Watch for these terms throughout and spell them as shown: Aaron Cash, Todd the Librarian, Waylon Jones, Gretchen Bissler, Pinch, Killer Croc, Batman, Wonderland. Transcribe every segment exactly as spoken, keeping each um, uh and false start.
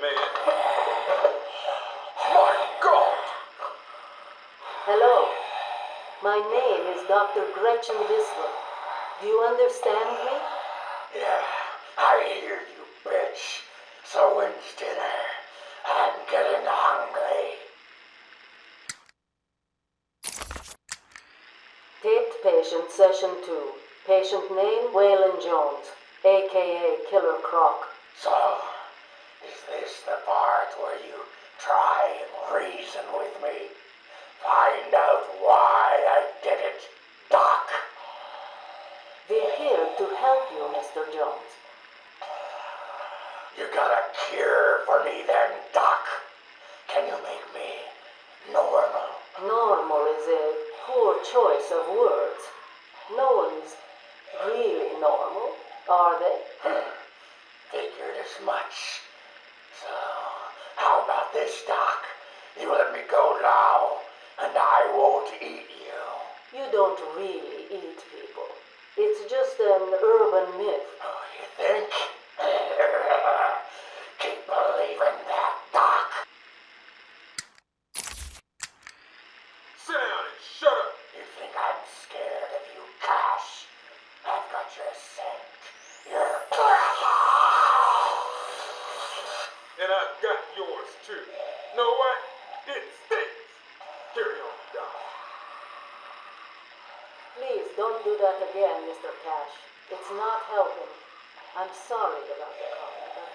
minute. My God! Hello. My name is Doctor Gretchen Bissler. Do you understand me? Yeah, I hear you, bitch. So when's dinner? I'm getting hungry. Taped patient session two. Patient name, Waylon Jones, a k a. Killer Croc. So, is this the part where you try and reason with me? Find out why I did it, Doc. We're here to help you, Mister Jones. You got a cure for me then, Doc? Can you make me normal? Normal is a poor choice of words. No one's really normal, are they? Hmm. Figured as much. So, how about this, Doc? You let me go now, and I won't eat you. You don't really eat people. It's just an urban myth. Oh, you think? Keep believing that, Doc. Sit down and shut up. You think I'm scared of you, Cash? I've got your scent. Your and I've got yours, too. Know what? It stinks. Carry on, Doc. Please don't do that again, Mister Cash. It's not helping. I'm sorry about the comment, but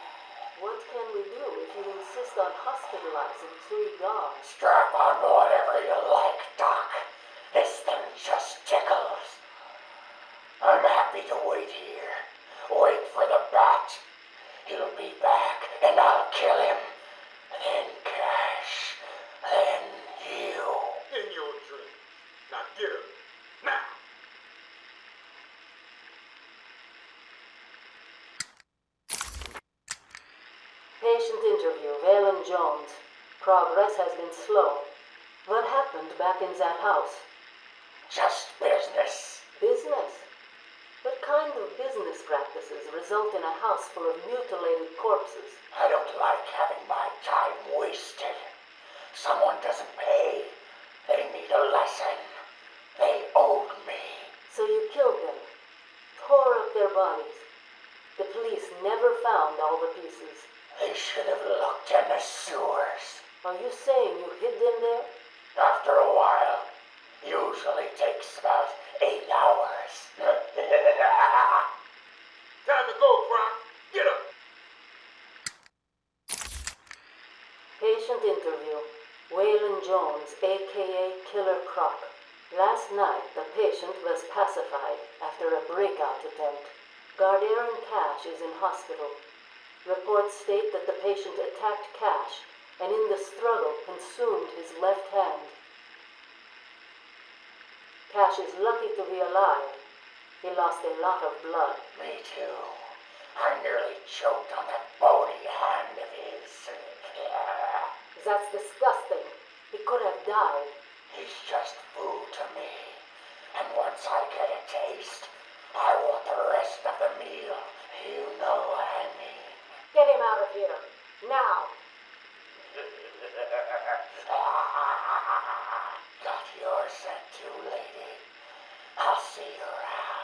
what can we do if you insist on hospitalizing three dogs? Strap on whatever you like, Doc. This thing just tickles. I'm happy to wait here. Wait for the bat. He'll be back, and I'll kill him. Then Cash. Then you. In your dreams. Now get him. Now. Patient interview, Waylon Jones. Progress has been slow. What happened back in that house? Just business. Business? What kind of business practices result in a house full of mutilated corpses? I don't like having my time wasted. Someone doesn't pay. They need a lesson. They owed me. So you killed them. Tore up their bodies. The police never found all the pieces. They should have looked in the sewers. Are you saying you hid them there? After a while. Usually takes about eight hours. Time to go, Brock. Get up! Patient interview. Waylon Jones, a k a. Killer Croc. Last night, the patient was pacified after a breakout attempt. Guard Aaron Cash is in hospital. Reports state that the patient attacked Cash, and in the struggle consumed his left hand. Cash is lucky to be alive. He lost a lot of blood. Me too. I nearly choked on that bony hand of his. That's disgusting. He could have died. He's just food to me. And once I get a taste, I want the rest of the meal. You know what I mean. Get him out of here. Now. Got your scent too, lady. I'll see you around.